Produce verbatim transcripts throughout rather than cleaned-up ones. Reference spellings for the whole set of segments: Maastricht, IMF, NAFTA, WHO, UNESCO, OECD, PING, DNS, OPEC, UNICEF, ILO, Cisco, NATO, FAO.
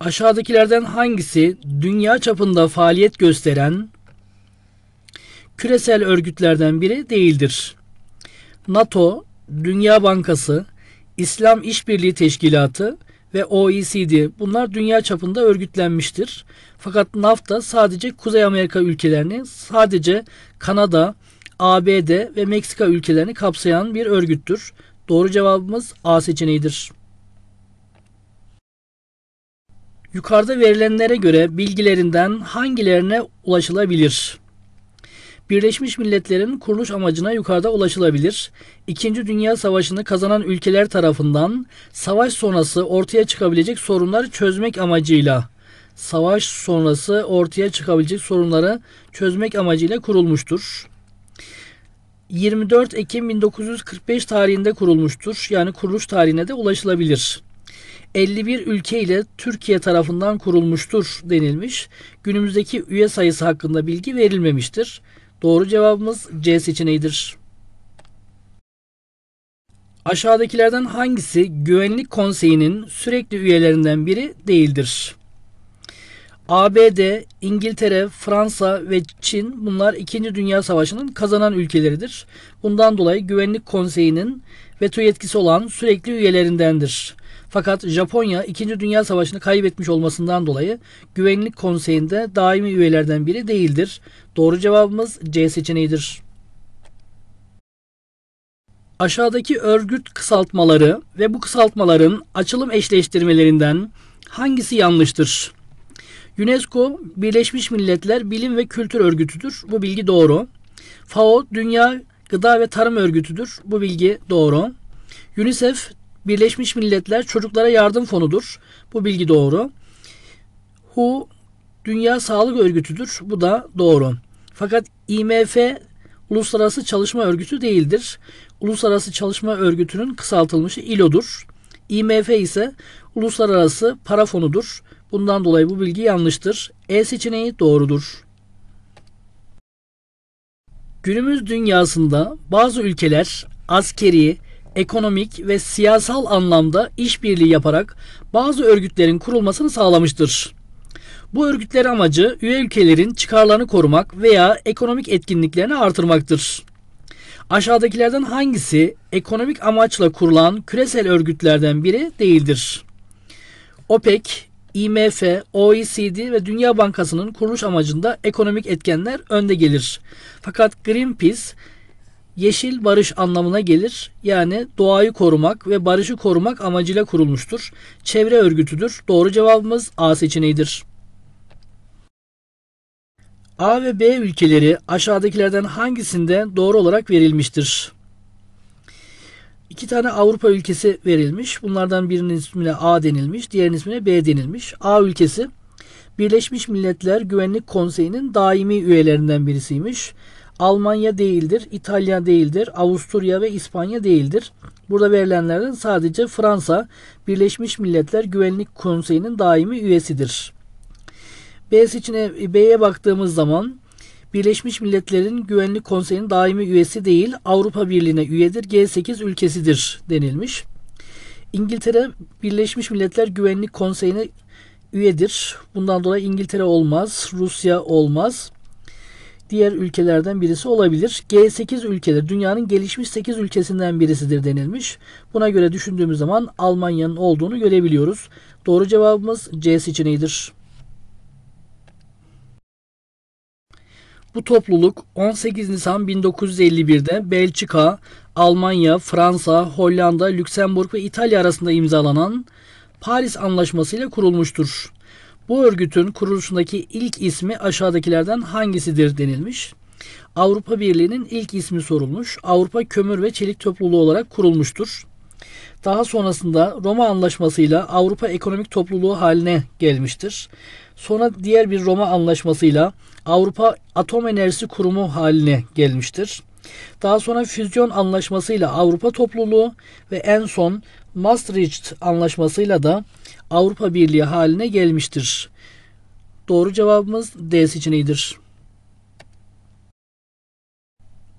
Aşağıdakilerden hangisi dünya çapında faaliyet gösteren küresel örgütlerden biri değildir? NATO, Dünya Bankası, İslam İşbirliği Teşkilatı ve O E C D, bunlar dünya çapında örgütlenmiştir. Fakat NAFTA sadece Kuzey Amerika ülkelerini, sadece Kanada, A B D ve Meksika ülkelerini kapsayan bir örgüttür. Doğru cevabımız A seçeneğidir. Yukarıda verilenlere göre bilgilerinden hangilerine ulaşılabilir? Birleşmiş Milletler'in kuruluş amacına yukarıda ulaşılabilir. İkinci Dünya Savaşı'nı kazanan ülkeler tarafından savaş sonrası ortaya çıkabilecek sorunları çözmek amacıyla savaş sonrası ortaya çıkabilecek sorunları çözmek amacıyla kurulmuştur. yirmi dört Ekim bin dokuz yüz kırk beş tarihinde kurulmuştur. Yani kuruluş tarihine de ulaşılabilir. elli bir ülke ile Türkiye tarafından kurulmuştur denilmiş. Günümüzdeki üye sayısı hakkında bilgi verilmemiştir. Doğru cevabımız C seçeneğidir. Aşağıdakilerden hangisi Güvenlik Konseyi'nin sürekli üyelerinden biri değildir? A B D, İngiltere, Fransa ve Çin, bunlar İkinci Dünya Savaşı'nın kazanan ülkeleridir. Bundan dolayı Güvenlik Konseyi'nin veto yetkisi olan sürekli üyelerindendir. Fakat Japonya İkinci Dünya Savaşı'nı kaybetmiş olmasından dolayı Güvenlik Konseyi'nde daimi üyelerden biri değildir. Doğru cevabımız C seçeneğidir. Aşağıdaki örgüt kısaltmaları ve bu kısaltmaların açılım eşleştirmelerinden hangisi yanlıştır? UNESCO Birleşmiş Milletler Bilim ve Kültür Örgütü'dür. Bu bilgi doğru. F A O Dünya Gıda ve Tarım Örgütü'dür. Bu bilgi doğru. UNICEF Birleşmiş Milletler Çocuklara Yardım Fonu'dur. Bu bilgi doğru. W H O Dünya Sağlık Örgütü'dür. Bu da doğru. Fakat I M F Uluslararası Çalışma Örgütü değildir. Uluslararası Çalışma Örgütü'nün kısaltılmışı I L O'dur. I M F ise Uluslararası Para Fonu'dur. Bundan dolayı bu bilgi yanlıştır. E seçeneği doğrudur. Günümüz dünyasında bazı ülkeler askeri, ekonomik ve siyasal anlamda işbirliği yaparak bazı örgütlerin kurulmasını sağlamıştır. Bu örgütlerin amacı üye ülkelerin çıkarlarını korumak veya ekonomik etkinliklerini artırmaktır. Aşağıdakilerden hangisi ekonomik amaçla kurulan küresel örgütlerden biri değildir? OPEC, I M F, O E C D ve Dünya Bankası'nın kuruluş amacında ekonomik etkenler önde gelir. Fakat Greenpeace, yeşil barış anlamına gelir. Yani doğayı korumak ve barışı korumak amacıyla kurulmuştur. Çevre örgütüdür. Doğru cevabımız A seçeneğidir. A ve B ülkeleri aşağıdakilerden hangisinde doğru olarak verilmiştir? İki tane Avrupa ülkesi verilmiş. Bunlardan birinin ismine A denilmiş, diğerinin ismine B denilmiş. A ülkesi Birleşmiş Milletler Güvenlik Konseyi'nin daimi üyelerinden birisiymiş. Almanya değildir, İtalya değildir, Avusturya ve İspanya değildir. Burada verilenlerden sadece Fransa, Birleşmiş Milletler Güvenlik Konseyi'nin daimi üyesidir. B'si için B'ye baktığımız zaman Birleşmiş Milletler'in Güvenlik Konseyi'nin daimi üyesi değil, Avrupa Birliği'ne üyedir, G sekiz ülkesidir denilmiş. İngiltere, Birleşmiş Milletler Güvenlik Konseyi'ne üyedir. Bundan dolayı İngiltere olmaz, Rusya olmaz. Diğer ülkelerden birisi olabilir. G sekiz ülkeler dünyanın gelişmiş sekiz ülkesinden birisidir denilmiş. Buna göre düşündüğümüz zaman Almanya'nın olduğunu görebiliyoruz. Doğru cevabımız C seçeneğidir. Bu topluluk on sekiz Nisan bin dokuz yüz elli bir'de Belçika, Almanya, Fransa, Hollanda, Lüksemburg ve İtalya arasında imzalanan Paris Anlaşması ile kurulmuştur. Bu örgütün kuruluşundaki ilk ismi aşağıdakilerden hangisidir denilmiş. Avrupa Birliği'nin ilk ismi sorulmuş. Avrupa Kömür ve Çelik Topluluğu olarak kurulmuştur. Daha sonrasında Roma Anlaşması'yla Avrupa Ekonomik Topluluğu haline gelmiştir. Sonra diğer bir Roma Anlaşması'yla Avrupa Atom Enerjisi Kurumu haline gelmiştir. Daha sonra Füzyon Anlaşması'yla Avrupa Topluluğu ve en son Maastricht Anlaşması'yla da Avrupa Birliği haline gelmiştir. Doğru cevabımız D seçeneğidir.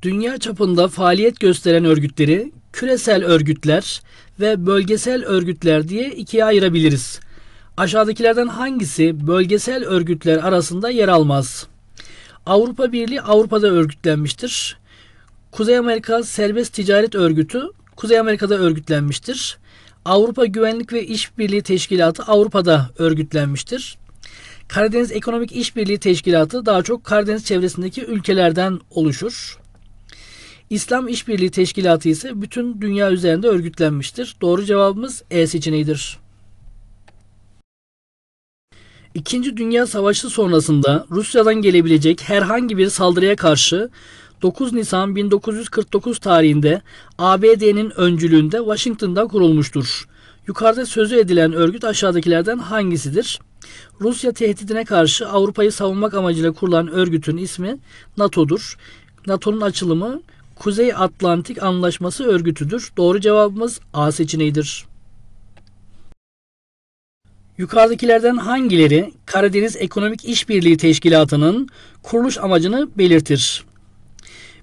Dünya çapında faaliyet gösteren örgütleri küresel örgütler ve bölgesel örgütler diye ikiye ayırabiliriz. Aşağıdakilerden hangisi bölgesel örgütler arasında yer almaz? Avrupa Birliği Avrupa'da örgütlenmiştir. Kuzey Amerika Serbest Ticaret Örgütü Kuzey Amerika'da örgütlenmiştir. Avrupa Güvenlik ve İşbirliği Teşkilatı Avrupa'da örgütlenmiştir. Karadeniz Ekonomik İşbirliği Teşkilatı daha çok Karadeniz çevresindeki ülkelerden oluşur. İslam İşbirliği Teşkilatı ise bütün dünya üzerinde örgütlenmiştir. Doğru cevabımız E seçeneğidir. İkinci Dünya Savaşı sonrasında Rusya'dan gelebilecek herhangi bir saldırıya karşı dokuz Nisan bin dokuz yüz kırk dokuz tarihinde A B D'nin öncülüğünde Washington'da kurulmuştur. Yukarıda sözü edilen örgüt aşağıdakilerden hangisidir? Rusya tehdidine karşı Avrupa'yı savunmak amacıyla kurulan örgütün ismi NATO'dur. NATO'nun açılımı Kuzey Atlantik Anlaşması Örgütü'dür. Doğru cevabımız A seçeneğidir. Yukarıdakilerden hangileri Karadeniz Ekonomik İşbirliği Teşkilatı'nın kuruluş amacını belirtir?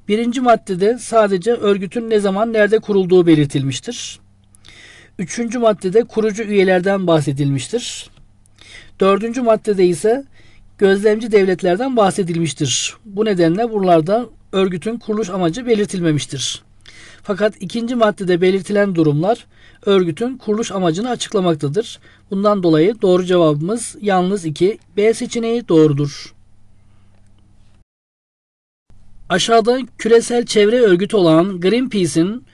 Birinci maddede sadece örgütün ne zaman nerede kurulduğu belirtilmiştir. Üçüncü maddede kurucu üyelerden bahsedilmiştir. Dördüncü maddede ise gözlemci devletlerden bahsedilmiştir. Bu nedenle buralarda örgütün kuruluş amacı belirtilmemiştir. Fakat ikinci maddede belirtilen durumlar örgütün kuruluş amacını açıklamaktadır. Bundan dolayı doğru cevabımız yalnız iki, B seçeneği doğrudur. Aşağıda küresel çevre örgütü olan Greenpeace'in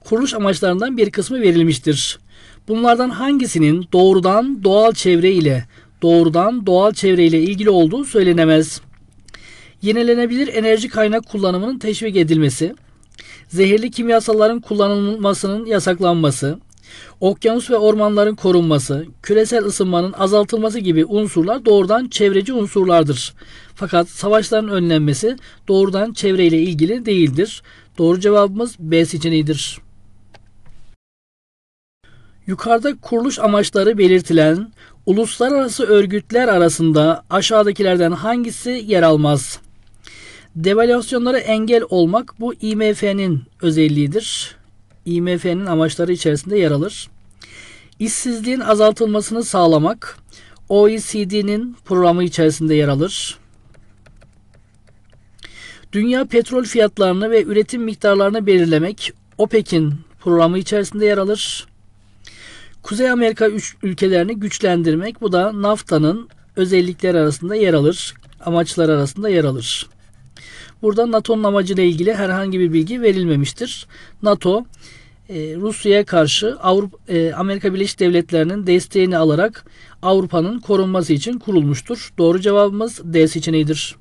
kuruluş amaçlarından bir kısmı verilmiştir. Bunlardan hangisinin doğrudan doğal çevre ile doğrudan doğal çevre ile ilgili olduğu söylenemez? Yenilenebilir enerji kaynak kullanımının teşvik edilmesi, zehirli kimyasalların kullanılmasının yasaklanması, okyanus ve ormanların korunması, küresel ısınmanın azaltılması gibi unsurlar doğrudan çevreci unsurlardır. Fakat savaşların önlenmesi doğrudan çevreyle ilgili değildir. Doğru cevabımız B seçeneğidir. Yukarıda kuruluş amaçları belirtilen uluslararası örgütler arasında aşağıdakilerden hangisi yer almaz? Devalüasyonlara engel olmak bu I M F'nin özelliğidir. I M F'nin amaçları içerisinde yer alır. İşsizliğin azaltılmasını sağlamak O E C D'nin programı içerisinde yer alır. Dünya petrol fiyatlarını ve üretim miktarlarını belirlemek OPEC'in programı içerisinde yer alır. Kuzey Amerika ülkelerini güçlendirmek bu da NAFTA'nın özellikleri arasında yer alır. Amaçlar arasında yer alır. Burada NATO'nun amacıyla ilgili herhangi bir bilgi verilmemiştir. NATO, Rusya'ya karşı Avrupa, Amerika Birleşik Devletleri'nin desteğini alarak Avrupa'nın korunması için kurulmuştur. Doğru cevabımız D seçeneğidir.